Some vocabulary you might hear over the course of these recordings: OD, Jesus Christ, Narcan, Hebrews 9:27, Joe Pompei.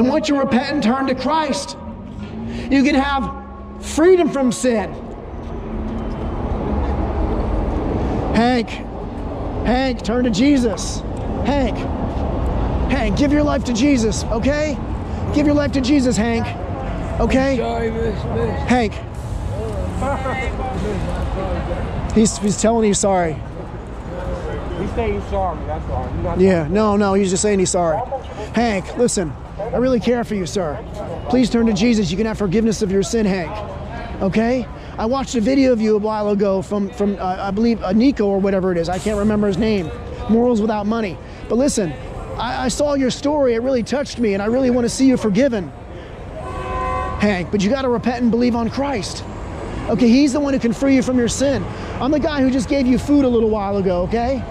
And once you repent and turn to Christ, you can have freedom from sin. Hank, turn to Jesus. Hank, give your life to Jesus, okay? Give your life to Jesus, Hank, okay? Hank. He's telling you sorry. He's saying he's sorry, that's all. Yeah, no, he's just saying he's sorry. Hank, listen, I really care for you, sir. Please turn to Jesus. You can have forgiveness of your sin, Hank, okay? I watched a video of you a while ago from I believe, Nico or whatever it is. I can't remember his name. Morals Without Money. But listen, I saw your story. It really touched me, and I really want to see you forgiven, Hank. But you got to repent and believe on Christ. Okay, he's the one who can free you from your sin. I'm the guy who just gave you food a little while ago, okay?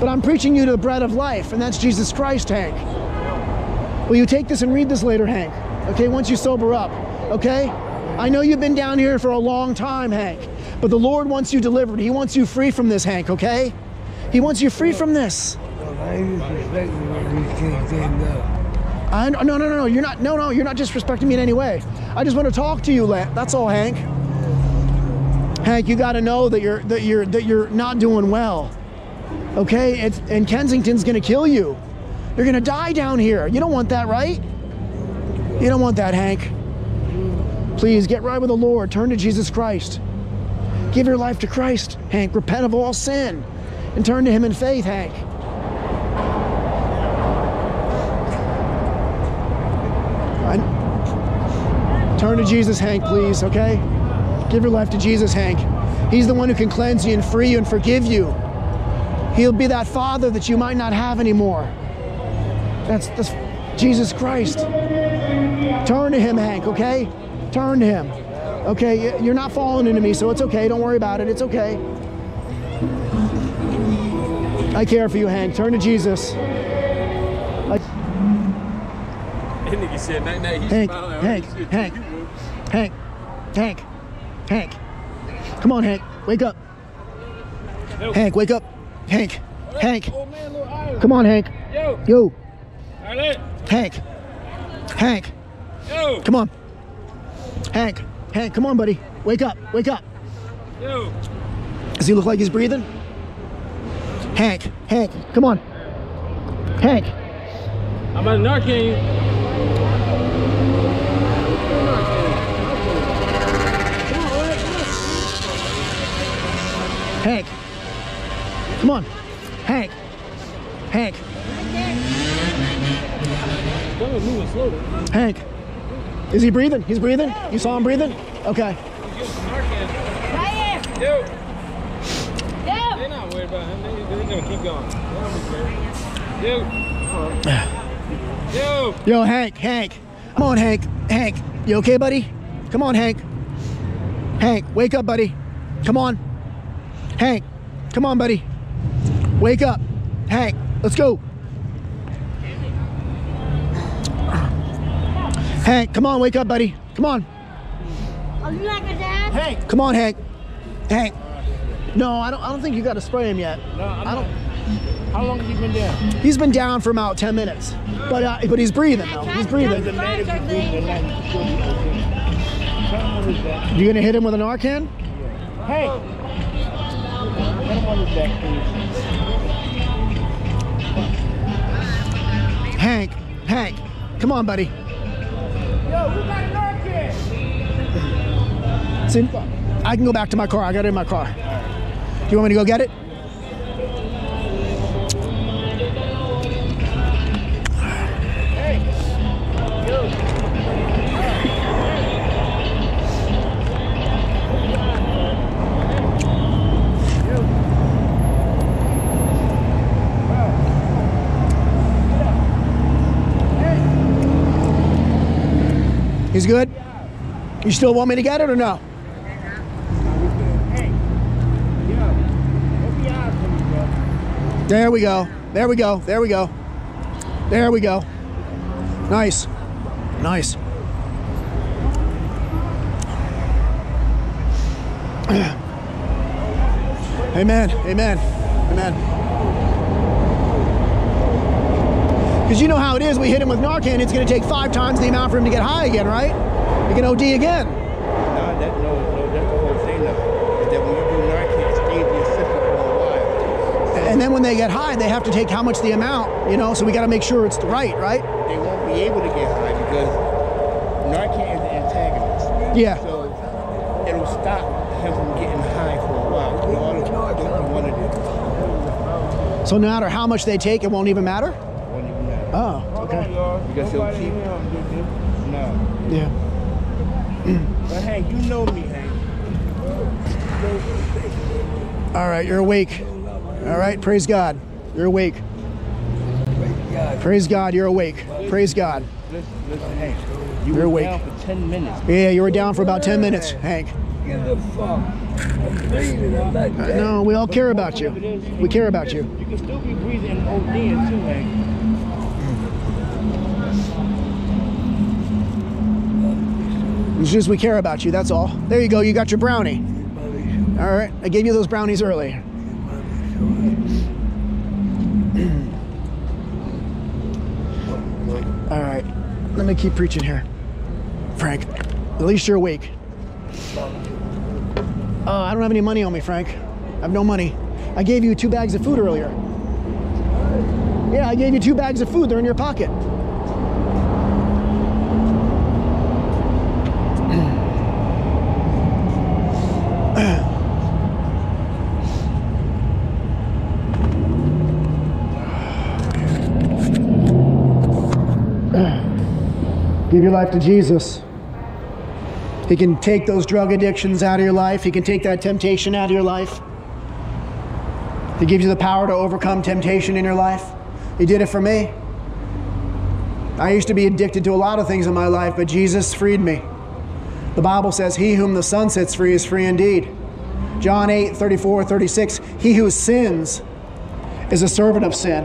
But I'm preaching you to the bread of life, and that's Jesus Christ, Hank. Will you take this and read this later, Hank? Okay, once you sober up, okay? I know you've been down here for a long time, Hank, but the Lord wants you delivered. He wants you free from this, Hank, okay? He wants you free from this. No, you're not. No, you're not disrespecting me in any way. I just want to talk to you, that's all, Hank. Hank, you got to know that you're not doing well, okay? And Kensington's gonna kill you. You're gonna die down here. You don't want that, right? You don't want that, Hank. Please get right with the Lord. Turn to Jesus Christ. Give your life to Christ, Hank. Repent of all sin and turn to Him in faith, Hank. Turn to Jesus, Hank, please, okay? Give your life to Jesus, Hank. He's the one who can cleanse you and free you and forgive you. He'll be that father that you might not have anymore. That's Jesus Christ. Turn to Him, Hank, okay? Turn to Him. Okay, you're not falling into me, so it's okay. Don't worry about it. It's okay. I care for you, Hank. Turn to Jesus. Hank. Come on, Hank. Wake up. Yo. Hank, wake up. Hank. Right, Hank. Man, come on, Hank. Yo. Right. Hank. Yo. Come on. Hank, come on, buddy. Wake up. Yo. Does he look like he's breathing? Hank, come on. Hank. I'm about to Narcan you. Hank. Come on. Hank. Hank. Is he breathing? He's breathing? You saw him breathing? Okay. Right here. Yo. Yo. They're not worried about him. They're going to keep going. Yo. Yo, Hank. Come on, Hank. You okay, buddy? Come on, Hank. Hank, wake up, buddy. Come on. Hank. Come on, buddy. Wake up. Hank, let's go. Hank, come on, wake up, buddy. Come on. Are you like a dad? Hank, come on, Hank. Hank. No, I don't think you got to spray him yet. No, I don't. How long has he been down? He's been down for about 10 minutes. But he's breathing, though. He's breathing. You gonna hit him with a Narcan? Hey. Put him on his back, please. Hank, come on, buddy. See, I can go back to my car. I got it in my car. Do you want me to go get it? He's good? You still want me to get it or no? There we go. Nice. Amen. Because you know how it is, we hit him with Narcan, it's going to take 5 times the amount for him to get high again, right? He can OD again. No, that's the whole thing, though. Is that when you do Narcan, it stays in your system for a while. And then when they get high, they have to take how much the amount, you know? So we got to make sure it's right, right? They won't be able to get high because Narcan is the antagonist. Yeah. So it'll stop him from getting high for a while. So no matter how much they take, it won't even matter? Oh, okay. Because he'll keep... No. Yeah. But hey, you know me, Hank. All right, you're awake. All right, praise God. You're awake. Praise God, you're awake. Praise God. Listen, Hank. You were down for 10 minutes. Yeah, you were down for about 10 minutes, Hank. Get the fuck. No, we all care about you. We care about you. You can still be breathing in OD and too, Hank. It's just we care about you, that's all. There you go, you got your brownie. All right, I gave you those brownies earlier. All right, let me keep preaching here. Frank, at least you're awake. I don't have any money on me, Frank. I have no money. I gave you 2 bags of food earlier. Yeah, I gave you 2 bags of food, they're in your pocket. Give your life to Jesus. He can take those drug addictions out of your life. He can take that temptation out of your life. He gives you the power to overcome temptation in your life. He did it for me. I used to be addicted to a lot of things in my life, but Jesus freed me. The Bible says, he whom the Son sets free is free indeed. John 8, 34, 36, he who sins is a servant of sin.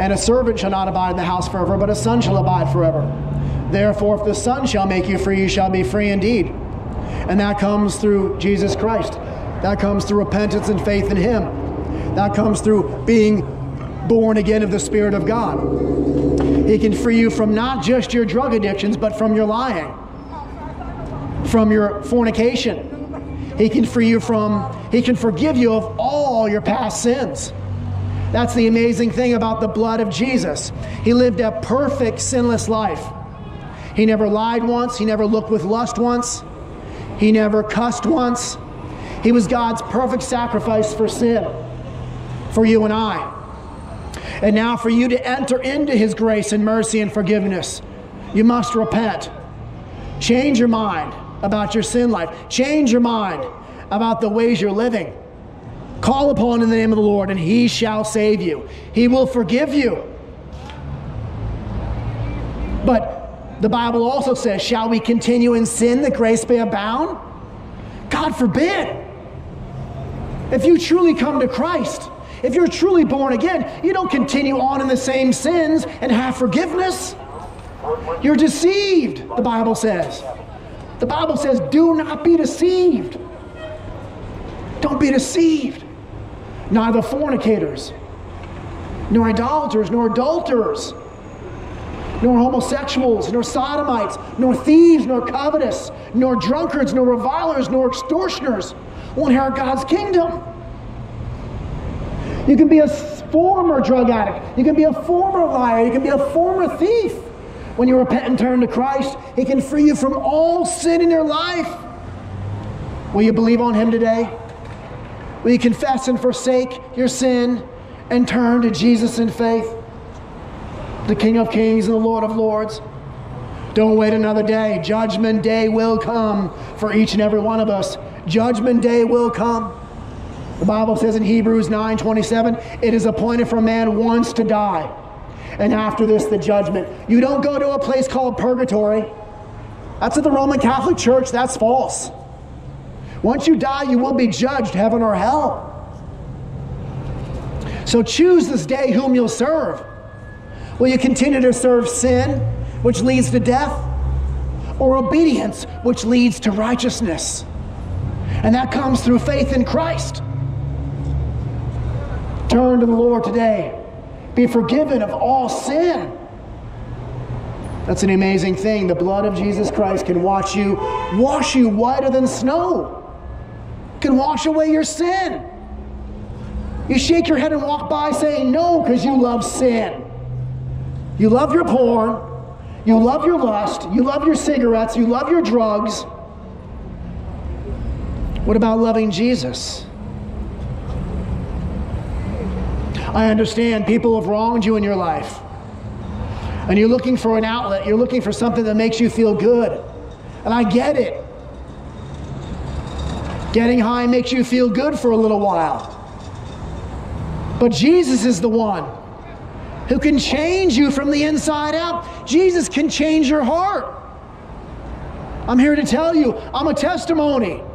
And a servant shall not abide in the house forever, but a son shall abide forever. Therefore, if the Son shall make you free, you shall be free indeed. And that comes through Jesus Christ. That comes through repentance and faith in Him. That comes through being born again of the Spirit of God. He can free you from not just your drug addictions, but from your lying, from your fornication. He can free you from, He can forgive you of all your past sins. That's the amazing thing about the blood of Jesus. He lived a perfect, sinless life. He never lied once. He never looked with lust once. He never cussed once. He was God's perfect sacrifice for sin, for you and I. And now for you to enter into His grace and mercy and forgiveness, you must repent. Change your mind about your sin life. Change your mind about the ways you're living. Call upon in the name of the Lord and He shall save you. He will forgive you. But the Bible also says, shall we continue in sin that grace may abound? God forbid. If you truly come to Christ, if you're truly born again, you don't continue on in the same sins and have forgiveness. You're deceived, the Bible says. The Bible says, do not be deceived. Don't be deceived. Neither fornicators, nor idolaters, nor adulterers, nor homosexuals, nor sodomites, nor thieves, nor covetous, nor drunkards, nor revilers, nor extortioners will inherit God's kingdom. You can be a former drug addict. You can be a former liar. You can be a former thief. When you repent and turn to Christ, He can free you from all sin in your life. Will you believe on Him today? Will you confess and forsake your sin and turn to Jesus in faith? The King of Kings and the Lord of Lords. Don't wait another day. Judgment day will come for each and every one of us. Judgment day will come. The Bible says in Hebrews 9:27, it is appointed for man once to die. And after this, the judgment. You don't go to a place called purgatory. That's at the Roman Catholic Church. That's false. Once you die, you will be judged, heaven or hell. So choose this day whom you'll serve. Will you continue to serve sin, which leads to death, or obedience, which leads to righteousness? And that comes through faith in Christ. Turn to the Lord today. Be forgiven of all sin. That's an amazing thing. The blood of Jesus Christ can wash you whiter than snow. It can wash away your sin. You shake your head and walk by saying no because you love sin. You love your porn. You love your lust. You love your cigarettes. You love your drugs. What about loving Jesus? I understand people have wronged you in your life. And you're looking for an outlet. You're looking for something that makes you feel good. And I get it. Getting high makes you feel good for a little while. But Jesus is the one who can change you from the inside out. Jesus can change your heart. I'm here to tell you, I'm a testimony.